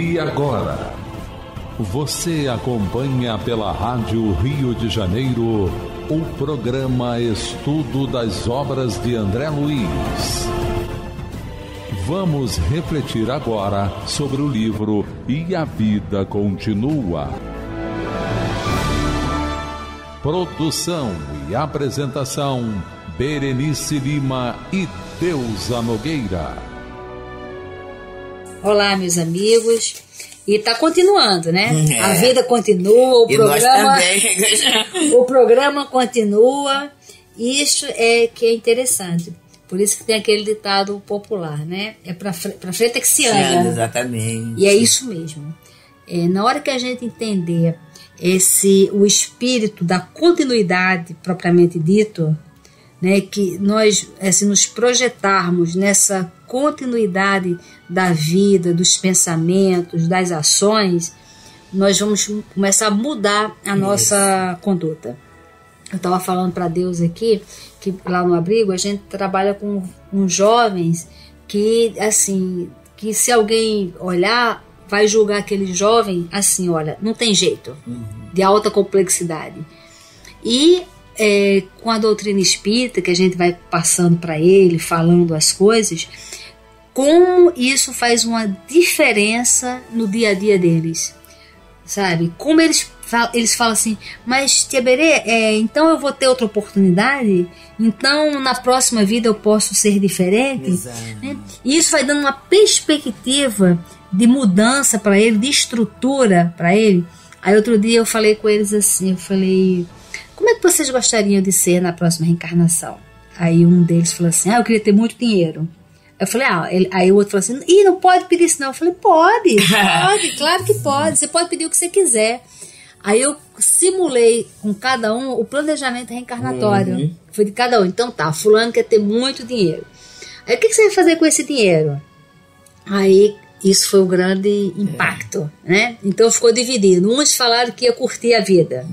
E agora, você acompanha pela Rádio Rio de Janeiro o programa Estudo das Obras de André Luiz. Vamos refletir agora sobre o livro E a Vida Continua. Produção e apresentação, Berenice Lima e Deusa Nogueira. Olá, meus amigos. E está continuando, né? É. A vida continua, o programa continua. Isso é que é interessante. Por isso que tem aquele ditado popular, né? É para frente é que se anda. Exatamente. E é isso mesmo. É, na hora que a gente entender o espírito da continuidade propriamente dito, né, que nós nos projetarmos nessa continuidade da vida, dos pensamentos, das ações, nós vamos começar a mudar a nossa conduta. Eu estava falando para Deus aqui, que lá no abrigo a gente trabalha com jovens que se alguém olhar, vai julgar aquele jovem assim, olha, não tem jeito, de alta complexidade. E com a doutrina espírita, que a gente vai passando para ele, falando as coisas, como isso faz uma diferença no dia a dia deles, sabe? Como eles falam assim, mas Tiaberê, então eu vou ter outra oportunidade? Então na próxima vida eu posso ser diferente? Né? E isso vai dando uma perspectiva de mudança para ele, de estrutura para ele. Aí outro dia eu falei com eles assim, eu falei, como é que vocês gostariam de ser na próxima reencarnação? Aí um deles falou assim, eu queria ter muito dinheiro. Eu falei, aí o outro falou assim, não pode pedir isso não. Eu falei, pode, claro que pode, você pode pedir o que você quiser. Aí eu simulei com cada um o planejamento reencarnatório, foi de cada um, então tá, fulano quer ter muito dinheiro. Aí o que você vai fazer com esse dinheiro? Aí isso foi um grande impacto, né? Então ficou dividido. Uns falaram que ia curtir a vida.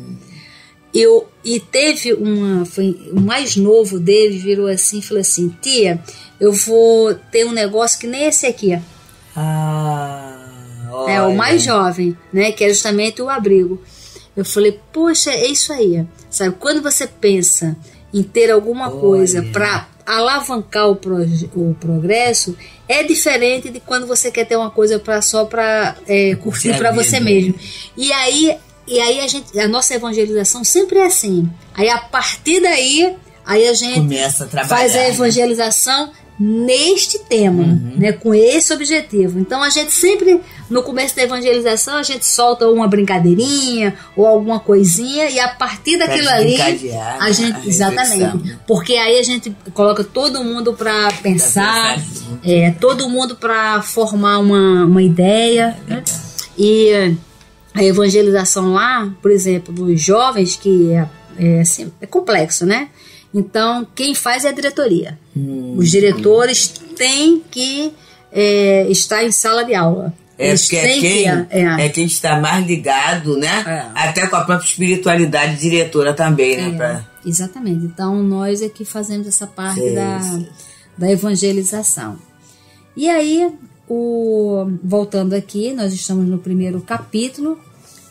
E teve o mais novo dele virou assim e falou assim, tia, eu vou ter um negócio que nem esse aqui. É o mais jovem, né? Que é justamente o abrigo. Eu falei, poxa, é isso aí. Sabe, quando você pensa em ter alguma coisa para alavancar o progresso, é diferente de quando você quer ter uma coisa só para curtir para você mesmo. E aí a nossa evangelização sempre é assim. Aí a partir daí, aí a gente começa a trabalhar, faz a evangelização neste tema, né, com esse objetivo. Então a gente sempre, no começo da evangelização, a gente solta uma brincadeirinha ou alguma coisinha e a partir daquilo ali, a gente, exatamente, porque aí a gente coloca todo mundo para pensar, todo mundo para formar uma ideia, né? E a evangelização lá, por exemplo, dos jovens, que é complexo, né? Então, quem faz é a diretoria. Os diretores têm que estar em sala de aula. Quem está mais ligado, né? Até com a própria espiritualidade diretora também, né? Exatamente. Então, nós é que fazemos essa parte da evangelização. E aí, voltando aqui, nós estamos no primeiro capítulo.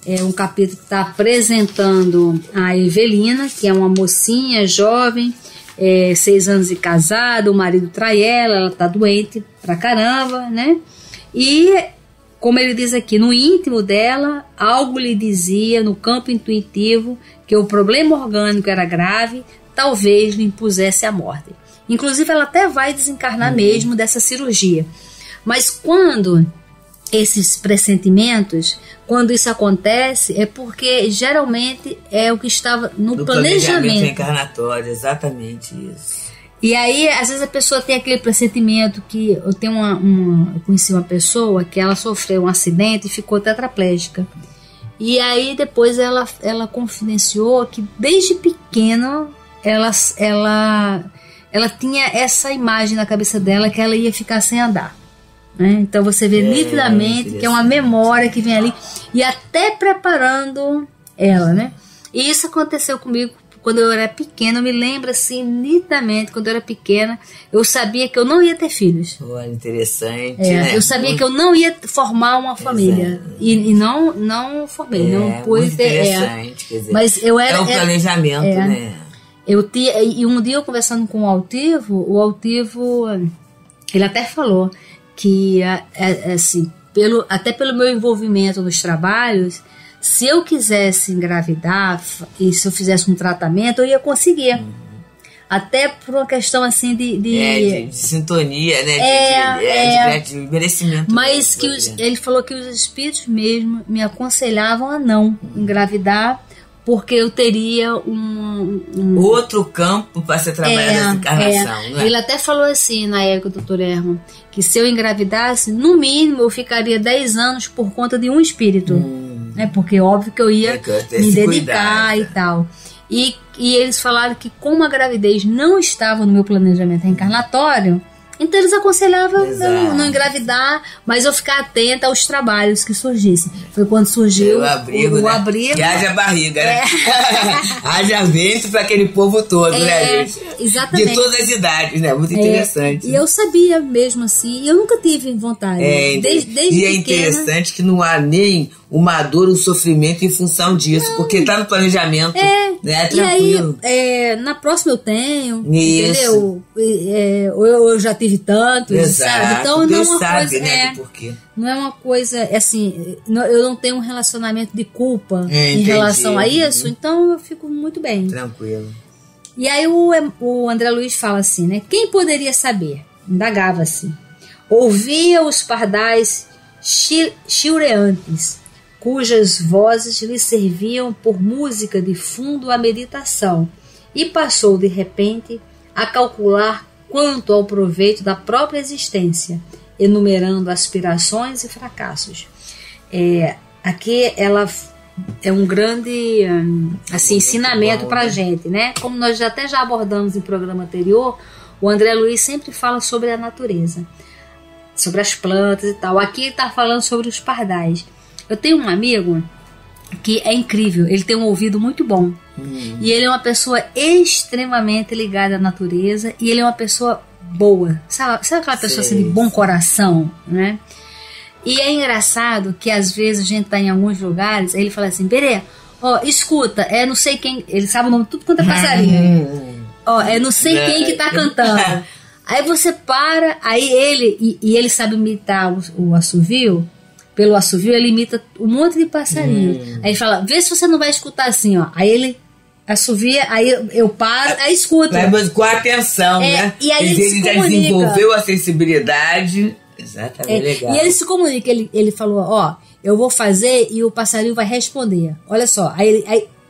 É um capítulo que está apresentando a Evelina, que é uma mocinha jovem, 6 anos de casada, o marido trai ela, ela está doente pra caramba, né? E, como ele diz aqui, no íntimo dela, algo lhe dizia, no campo intuitivo, que o problema orgânico era grave, talvez lhe impusesse a morte. Inclusive, ela até vai desencarnar mesmo dessa cirurgia. Mas quando esses pressentimentos, quando isso acontece, é porque geralmente é o que estava no planejamento reencarnatório, exatamente isso. E aí, às vezes a pessoa tem aquele pressentimento que eu conheci uma pessoa que ela sofreu um acidente e ficou tetraplégica. E aí depois ela confidenciou que desde pequena ela tinha essa imagem na cabeça dela que ela ia ficar sem andar. Então você vê nitidamente que é uma memória que vem ali e até preparando ela, né? E isso aconteceu comigo Quando eu era pequena, eu me lembro assim, nitidamente, quando eu era pequena, eu sabia que eu não ia ter filhos. Interessante, né? Eu sabia que eu não ia formar uma família. E não formei, não pude ter. Interessante, quer dizer, mas eu era, um planejamento, né? E um dia eu conversando com o altivo, ele até falou que, assim, até pelo meu envolvimento nos trabalhos, se eu quisesse engravidar e se eu fizesse um tratamento, eu ia conseguir. Até por uma questão assim de sintonia, né? De merecimento. Mas que ele falou que os espíritos mesmo me aconselhavam a não engravidar, porque eu teria outro campo para ser trabalhado nessa encarnação. Ele até falou assim, na época, doutor Herman, que se eu engravidasse, no mínimo eu ficaria 10 anos por conta de um espírito. Né? Porque óbvio que eu ia me dedicar e tal. E eles falaram que como a gravidez não estava no meu planejamento reencarnatório, então eles aconselhavam eu não engravidar, mas eu ficar atenta aos trabalhos que surgissem. Foi quando surgiu o abrigo. E haja barriga, né? Haja vento para aquele povo todo, né, gente? Exatamente. De todas as idades, né? Muito interessante. E eu sabia mesmo assim, eu nunca tive vontade. Desde pequena. É interessante que não há nem uma dor, um sofrimento em função disso, porque tá no planejamento, né? Tranquilo. E aí, na próxima eu tenho, entendeu? Eu já tive tanto, sabe? Então Deus não é uma coisa, né, do porquê. Não é uma coisa, assim, eu não tenho um relacionamento de culpa em relação a isso, então eu fico muito bem. Tranquilo. E aí o André Luiz fala assim, né? Quem poderia saber? Indagava-se. Ouvia os pardais chiureantes, cujas vozes lhe serviam por música de fundo à meditação, e passou de repente a calcular quanto ao proveito da própria existência, enumerando aspirações e fracassos. Aqui ela é um grande assim, ensinamento para a gente, né? Como nós já abordamos em programa anterior, o André Luiz sempre fala sobre a natureza, sobre as plantas e tal. Aqui ele está falando sobre os pardais. Eu tenho um amigo que é incrível, ele tem um ouvido muito bom. E ele é uma pessoa extremamente ligada à natureza e ele é uma pessoa boa. Sabe aquela pessoa assim, de bom coração, né? E é engraçado que às vezes a gente está em alguns lugares, ele fala assim, Berê, ó, escuta, não sei quem... Ele sabe o nome de tudo quanto é passarinho. Não sei quem que tá cantando. Aí você para, aí ele... E ele sabe imitar o assovio. Pelo assovio, ele imita um monte de passarinho. Aí ele fala, vê se você não vai escutar assim, ó. Aí ele assovia, aí eu paro, aí escuto. Mas com atenção, né? E aí ele já desenvolveu a sensibilidade. Exatamente, legal. E ele se comunica, ele falou, ó, eu vou fazer e o passarinho vai responder. Olha só,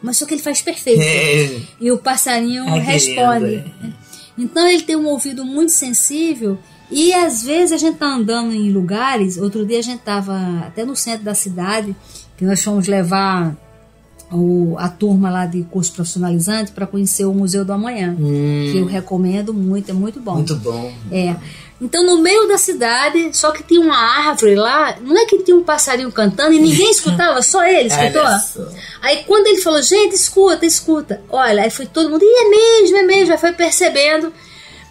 mas só que ele faz perfeito. E o passarinho responde. Lindo, Então ele tem um ouvido muito sensível. E às vezes a gente tá andando em lugares. Outro dia a gente tava até no centro da cidade, que nós fomos levar a turma lá de curso profissionalizante para conhecer o Museu do Amanhã, que eu recomendo muito, é muito bom. Muito bom. Então no meio da cidade, só que tinha uma árvore lá, não é que tinha um passarinho cantando e ninguém escutava, só ele escutou. Aí quando ele falou, gente, escuta, olha, aí foi todo mundo, e é mesmo, aí foi percebendo.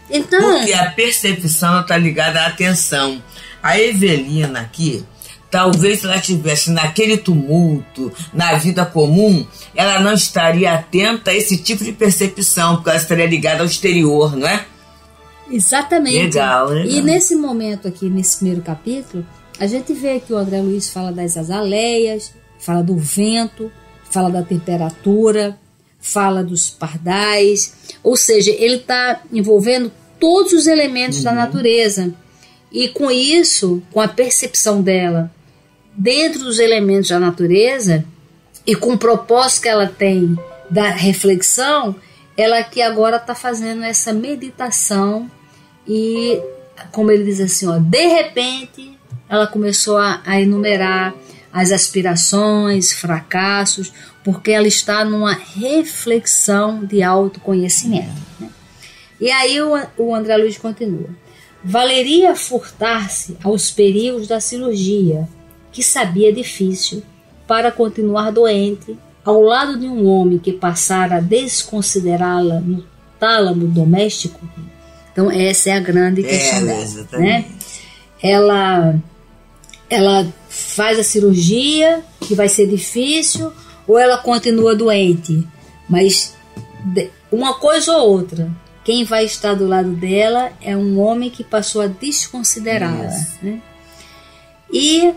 Então, porque a percepção está ligada à atenção. A Evelina aqui, talvez se ela estivesse naquele tumulto, na vida comum, ela não estaria atenta a esse tipo de percepção, porque ela estaria ligada ao exterior, não é? Exatamente. Legal. E nesse momento aqui, nesse primeiro capítulo, a gente vê que o André Luiz fala das azaleias, fala do vento, fala da temperatura, fala dos pardais, ou seja, ele está envolvendo todos os elementos da natureza. E com isso, com a percepção dela dentro dos elementos da natureza e com o propósito que ela tem da reflexão, ela aqui agora está fazendo essa meditação e, como ele diz assim, ó, de repente ela começou a enumerar as aspirações, fracassos, porque ela está numa reflexão de autoconhecimento. E aí o André Luiz continua. Valeria furtar-se aos perigos da cirurgia, que sabia difícil, para continuar doente ao lado de um homem que passara a desconsiderá-la no tálamo doméstico. Então essa é a grande questão dela, né? Ela faz a cirurgia, que vai ser difícil, ou ela continua doente, mas uma coisa ou outra, quem vai estar do lado dela é um homem que passou a desconsiderá-la, né? E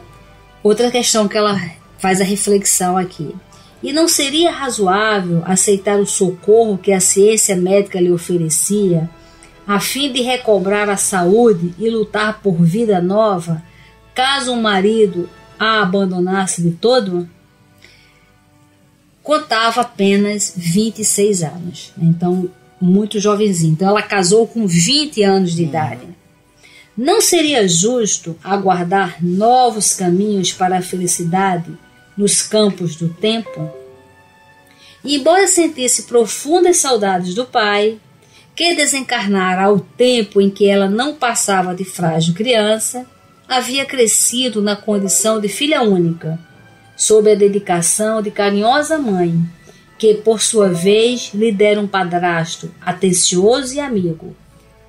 outra questão que ela faz a reflexão aqui: e não seria razoável aceitar o socorro que a ciência médica lhe oferecia, a fim de recobrar a saúde e lutar por vida nova, caso o marido a abandonasse de todo? Contava apenas 26 anos, então muito jovenzinha. Então ela casou com 20 anos de idade. Não seria justo aguardar novos caminhos para a felicidade nos campos do tempo? E embora sentisse profundas saudades do pai, que desencarnara ao tempo em que ela não passava de frágil criança, havia crescido na condição de filha única, sob a dedicação de carinhosa mãe, que por sua vez lhe dera um padrasto atencioso e amigo.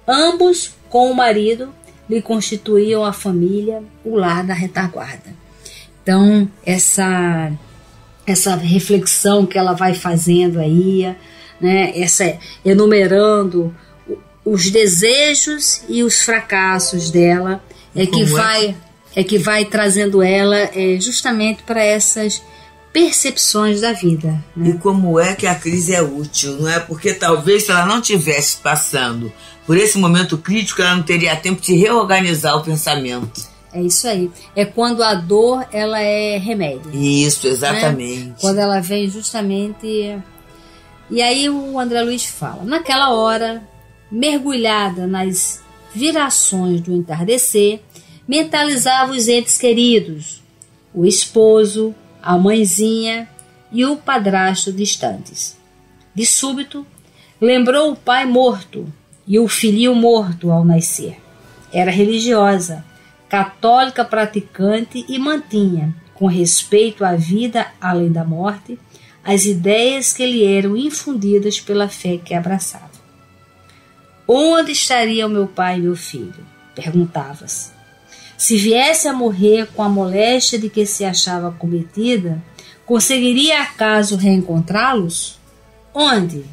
Ambos, com o marido, lhe constituíam a família, o lar da retaguarda. Então, essa reflexão que ela vai fazendo aí, né, enumerando os desejos e os fracassos dela, que vai trazendo ela justamente para essas percepções da vida, né? E como é que a crise é útil, não é? Porque talvez se ela não tivesse passando por esse momento crítico, ela não teria tempo de reorganizar o pensamento. É isso aí. É quando a dor, ela é remédio. Isso, exatamente. Né? Quando ela vem justamente... E aí o André Luiz fala: naquela hora, mergulhada nas virações do entardecer, mentalizava os entes queridos, o esposo, a mãezinha e o padrasto distantes. De súbito, lembrou o pai morto e o filhinho morto ao nascer. Era religiosa, católica praticante, e mantinha, com respeito à vida além da morte, as ideias que lhe eram infundidas pela fé que abraçava. Onde estaria o meu pai e meu filho? Perguntava-se. Se viesse a morrer com a moléstia de que se achava cometida, conseguiria acaso reencontrá-los? Onde?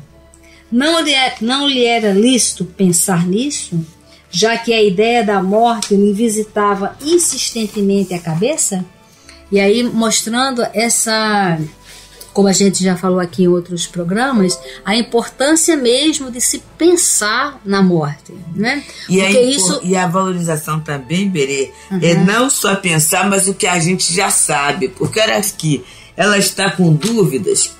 Não lhe era lícito pensar nisso, já que a ideia da morte lhe visitava insistentemente a cabeça? E aí, mostrando essa, como a gente já falou aqui em outros programas, a importância mesmo de se pensar na morte, né? E a valorização também, Berê, é não só pensar, mas o que a gente já sabe. Porque olha aqui, ela está com dúvidas.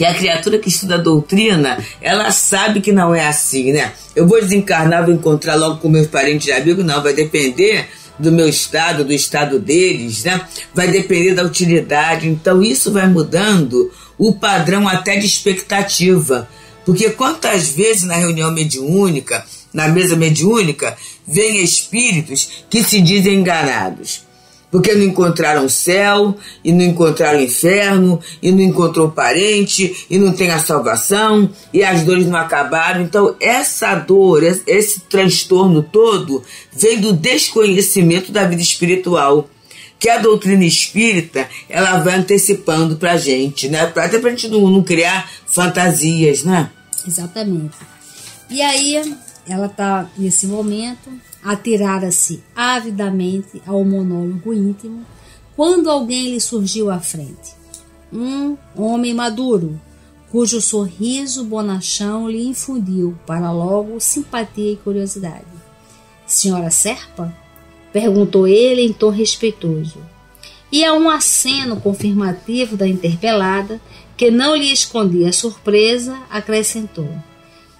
E a criatura que estuda a doutrina, ela sabe que não é assim, né? Eu vou desencarnar, vou encontrar logo com meus parentes e amigos? Não, vai depender do meu estado, do estado deles, né? Vai depender da utilidade. Então isso vai mudando o padrão até de expectativa. Porque quantas vezes na reunião mediúnica, na mesa mediúnica, vêm espíritos que se dizem enganados, porque não encontraram céu, e não encontraram inferno, e não encontrou parente, e não tem a salvação, e as dores não acabaram. Então essa dor, esse transtorno todo, vem do desconhecimento da vida espiritual, que a doutrina espírita, ela vai antecipando pra gente, né? Até pra gente não criar fantasias, né? Exatamente. E aí, ela tá nesse momento... Atirara-se avidamente ao monólogo íntimo, quando alguém lhe surgiu à frente. Um homem maduro, cujo sorriso bonachão lhe infundiu, para logo, simpatia e curiosidade. Senhora Serpa? Perguntou ele em tom respeitoso. E a um aceno confirmativo da interpelada, que não lhe escondia a surpresa, acrescentou: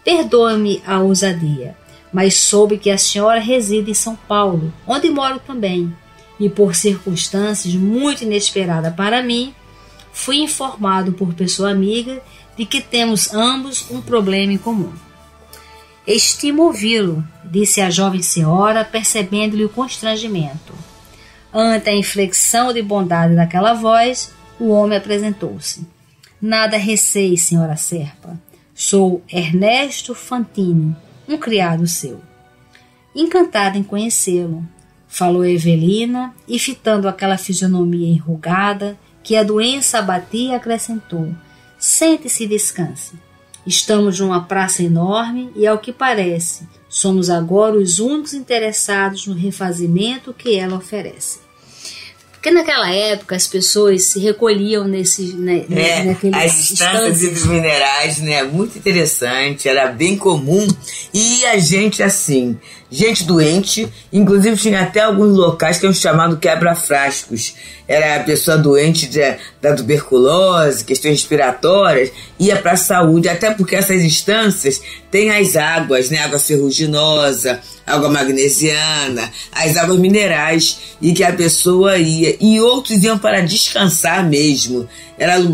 perdoe-me a ousadia, mas soube que a senhora reside em São Paulo, onde moro também, e por circunstâncias muito inesperadas para mim, fui informado por pessoa amiga de que temos ambos um problema em comum. Estimo ouvi-lo, disse a jovem senhora, percebendo-lhe o constrangimento. Ante a inflexão de bondade daquela voz, o homem apresentou-se. Nada receie, senhora Serpa. Sou Ernesto Fantini, um criado seu. Encantada em conhecê-lo, falou Evelina e, fitando aquela fisionomia enrugada que a doença abatia, acrescentou: sente-se e descanse. Estamos numa praça enorme e, ao que parece, somos agora os únicos interessados no refazimento que ela oferece. Porque naquela época as pessoas se recolhiam naqueles estâncias dos minerais, né? Muito interessante, era bem comum. E a gente, assim, gente doente, inclusive tinha até alguns locais que eram chamados quebra-frascos. Era a pessoa doente da tuberculose, questões respiratórias, ia para a saúde, até porque essas instâncias têm as águas, né? Água ferruginosa, água magnesiana, as águas minerais, e que a pessoa ia. E outros iam para descansar mesmo.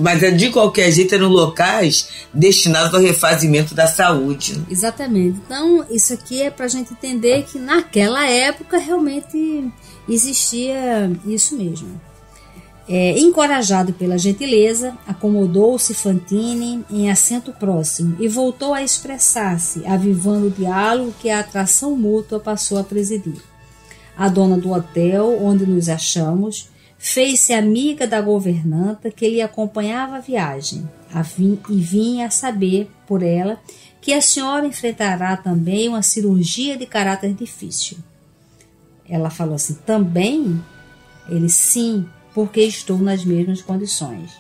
Mas de qualquer jeito eram locais destinados ao refazimento da saúde. Exatamente. Então isso aqui é para a gente entender que naquela época realmente existia isso mesmo. Encorajado pela gentileza, acomodou-se Fantini em assento próximo e voltou a expressar-se, avivando o diálogo que a atração mútua passou a presidir. A dona do hotel onde nos achamos fez-se amiga da governanta que lhe acompanhava a viagem e vinha a saber por ela que a senhora enfrentará também uma cirurgia de caráter difícil. Ela falou assim: também? Ele: sim, porque estou nas mesmas condições.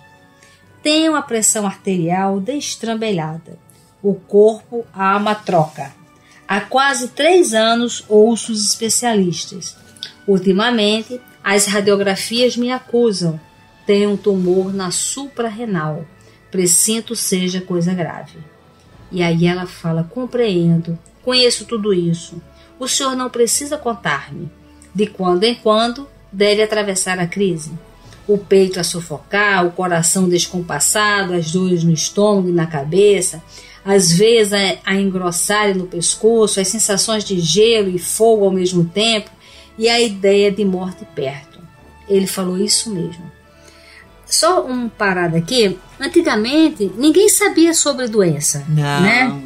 Tenho a pressão arterial destrambelhada, o corpo à matroca. Há quase 3 anos ouço os especialistas. Ultimamente, as radiografias me acusam. Tenho um tumor na suprarrenal. Presinto seja coisa grave. E aí ela fala: compreendo, conheço tudo isso. O senhor não precisa contar-me. De quando em quando deve atravessar a crise. O peito a sufocar, o coração descompassado, as dores no estômago e na cabeça, às vezes a engrossar no pescoço, as sensações de gelo e fogo ao mesmo tempo e a ideia de morte perto. Ele falou isso mesmo. Só uma parada aqui. Antigamente, ninguém sabia sobre doença. Não. Né?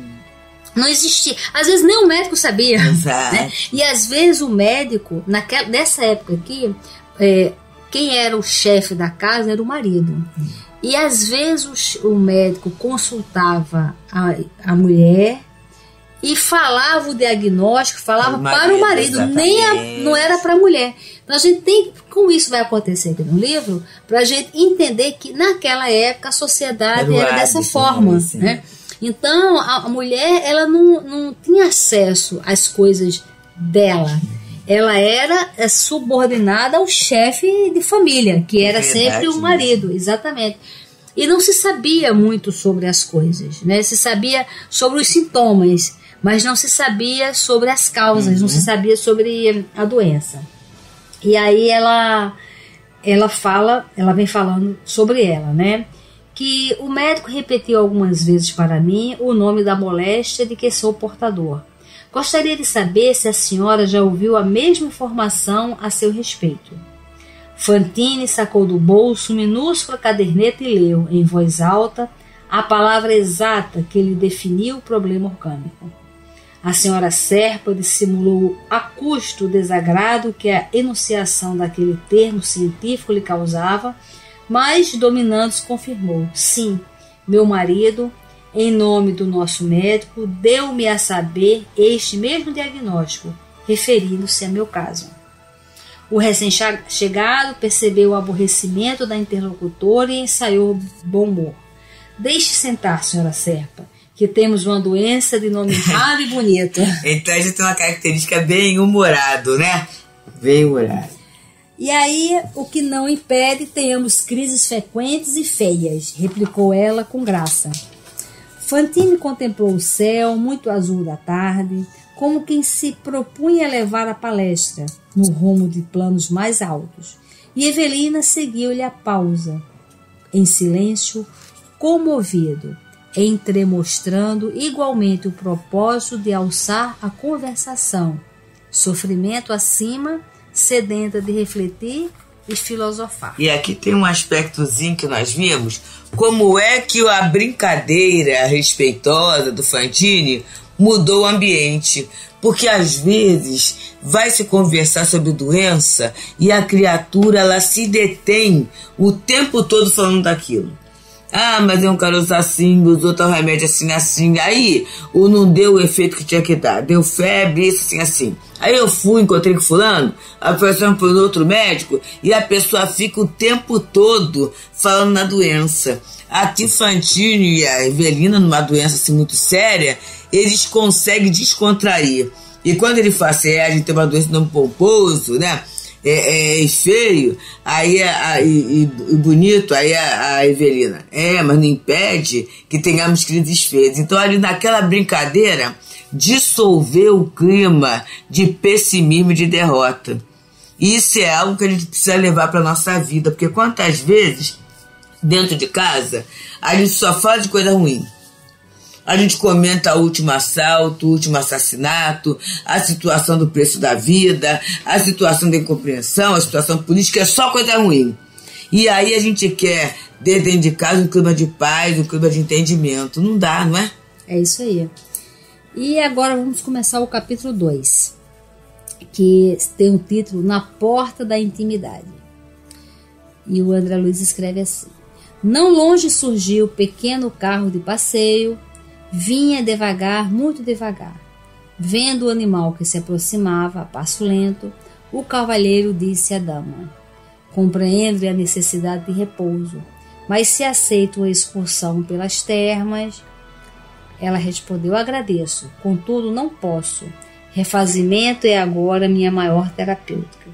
Não existia. Às vezes nem o médico sabia. Exato. Né? E às vezes o médico, nessa época aqui, quem era o chefe da casa era o marido. E às vezes o médico consultava a mulher e falava o diagnóstico, falava para o marido, não era para a mulher. Então a gente tem, como isso vai acontecer aqui no livro, para a gente entender que naquela época a sociedade era dessa forma, assim, né? Então a mulher, ela não tinha acesso às coisas dela. Ela era subordinada ao chefe de família, que era sempre o marido, exatamente. E não se sabia muito sobre as coisas, né? Se sabia sobre os sintomas, mas não se sabia sobre as causas, não se sabia sobre a doença. E aí ela vem falando sobre ela, né? Que o médico repetiu algumas vezes para mim o nome da moléstia de que sou portador. Gostaria de saber se a senhora já ouviu a mesma informação a seu respeito. Fantini sacou do bolso minúscula caderneta e leu, em voz alta, a palavra exata que lhe definiu o problema orgânico. A senhora Serpa dissimulou a custo o desagrado que a enunciação daquele termo científico lhe causava, mas, dominando-se, confirmou: sim, meu marido, em nome do nosso médico, deu-me a saber este mesmo diagnóstico, referindo-se a meu caso. O recém-chegado percebeu o aborrecimento da interlocutora e ensaiou bom humor. Deixe sentar, senhora Serpa, que temos uma doença de nome raro e bonito. Então a gente tem uma característica bem humorado, né? Bem humorado. E aí, o que não impede tenhamos crises frequentes e feias, replicou ela com graça. Fantini contemplou o céu, muito azul da tarde, como quem se propunha a levar a palestra no rumo de planos mais altos. E Evelina seguiu-lhe a pausa, em silêncio, comovido, entremostrando igualmente o propósito de alçar a conversação, sofrimento acima, sedenta de refletir e filosofar. E aqui tem um aspectozinho que nós vimos, como é que a brincadeira respeitosa do Fantini mudou o ambiente, porque às vezes vai se conversar sobre doença e a criatura ela se detém o tempo todo falando daquilo. Ah, mas é um caroço assim, usou tal remédio assim, assim. Aí, ou não deu o efeito que tinha que dar. Deu febre, isso, assim, assim. Aí eu fui, encontrei com fulano, a pessoa foi no outro médico, e a pessoa fica o tempo todo falando na doença. Aqui, Fantini e a Evelina, numa doença assim muito séria, eles conseguem descontrair. E quando ele fala assim, a gente tem uma doença não pomposo, né? É feio aí, e bonito, aí a Evelina, mas não impede que tenhamos crises feias. Então ali naquela brincadeira dissolveu o clima de pessimismo e de derrota. Isso é algo que a gente precisa levar para a nossa vida, porque quantas vezes dentro de casa a gente só fala de coisa ruim. A gente comenta o último assalto, o último assassinato, a situação do preço da vida, a situação da incompreensão, a situação política, é só coisa ruim. E aí a gente quer, dentro de casa, um clima de paz, um clima de entendimento. Não dá, não é? É isso aí. E agora vamos começar o capítulo 2, que tem o título Na Porta da Intimidade. E o André Luiz escreve assim: Não longe surgiu o pequeno carro de passeio, vinha devagar, muito devagar. Vendo o animal que se aproximava a passo lento, o cavalheiro disse à dama: Compreendo a necessidade de repouso, mas se aceito a excursão pelas termas? Ela respondeu: Agradeço, contudo não posso. Refazimento é agora minha maior terapêutica.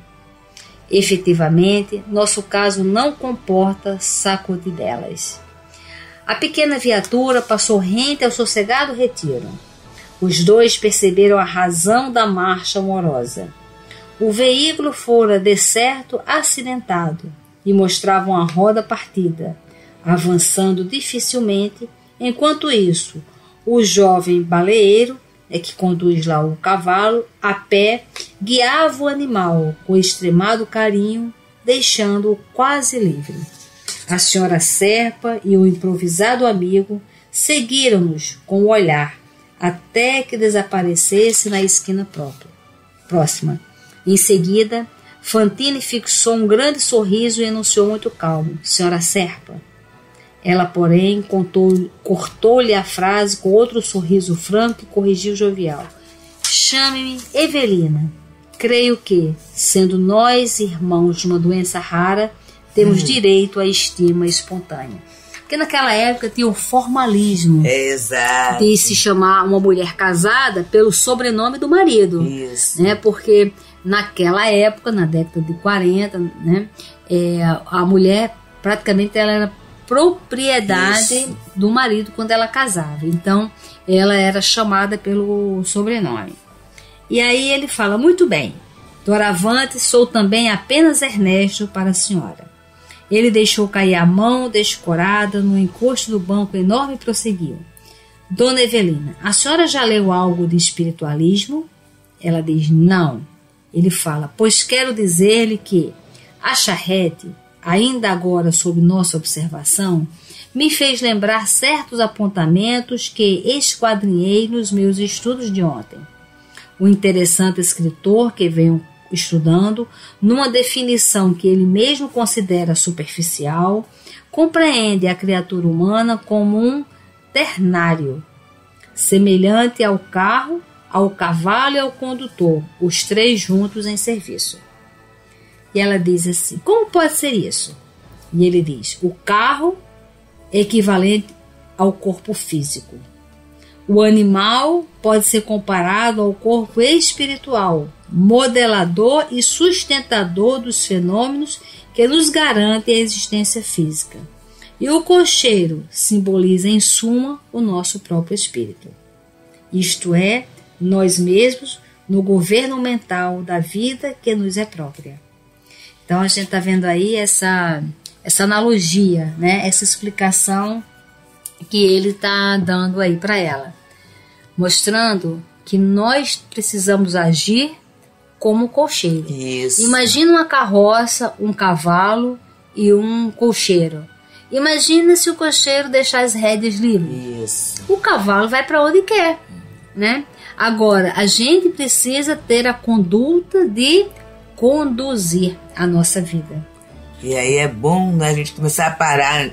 Efetivamente, nosso caso não comporta sacudidelas. A pequena viatura passou rente ao sossegado retiro. Os dois perceberam a razão da marcha amorosa. O veículo fora decerto acidentado e mostravam a roda partida, avançando dificilmente. Enquanto isso, o jovem baleeiro, que conduz lá o cavalo, a pé, guiava o animal com extremado carinho, deixando-o quase livre. A senhora Serpa e o improvisado amigo seguiram-nos com o olhar até que desaparecesse na esquina próxima. Em seguida, Fantini fixou um grande sorriso e enunciou muito calmo: Senhora Serpa. Ela, porém, cortou-lhe a frase com outro sorriso franco e corrigiu jovial: Chame-me Evelina. Creio que, sendo nós irmãos de uma doença rara, temos direito à estima espontânea. Porque naquela época tinha o formalismo. Exato. De se chamar uma mulher casada pelo sobrenome do marido. Isso. Né? Porque naquela época, na década de 40, né, a mulher praticamente ela era propriedade Isso. do marido quando ela casava. Então ela era chamada pelo sobrenome. E aí ele fala: Muito bem, doravante sou também apenas Ernesto para a senhora. Ele deixou cair a mão descorada no encosto do banco enorme e prosseguiu: Dona Evelina, a senhora já leu algo de espiritualismo? Ela diz: Não. Ele fala: Pois quero dizer-lhe que a charrete, ainda agora sob nossa observação, me fez lembrar certos apontamentos que esquadrinhei nos meus estudos de ontem. O interessante escritor que veio estudando, numa definição que ele mesmo considera superficial, compreende a criatura humana como um ternário, semelhante ao carro, ao cavalo e ao condutor, os três juntos em serviço. E ela diz assim: Como pode ser isso? E ele diz: O carro é equivalente ao corpo físico. O animal pode ser comparado ao corpo espiritual, modelador e sustentador dos fenômenos que nos garantem a existência física. E o cocheiro simboliza, em suma, o nosso próprio espírito. Isto é, nós mesmos, no governo mental da vida que nos é própria. Então a gente está vendo aí essa analogia, né? Essa explicação que ele está dando aí para ela, mostrando que nós precisamos agir como cocheiro. Isso. Imagina uma carroça, um cavalo e um cocheiro. Imagina se o cocheiro deixar as rédeas livres. Isso. O cavalo vai para onde quer, né? Agora, a gente precisa ter a conduta de conduzir a nossa vida. E aí é bom, né, a gente começar a parar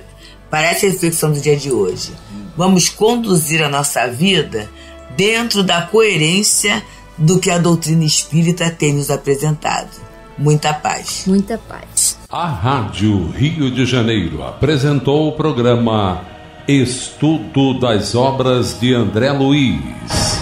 essa reflexão do dia de hoje. Vamos conduzir a nossa vida dentro da coerência do que a doutrina espírita tem nos apresentado. Muita paz. Muita paz. A Rádio Rio de Janeiro apresentou o programa Estudo das Obras de André Luiz.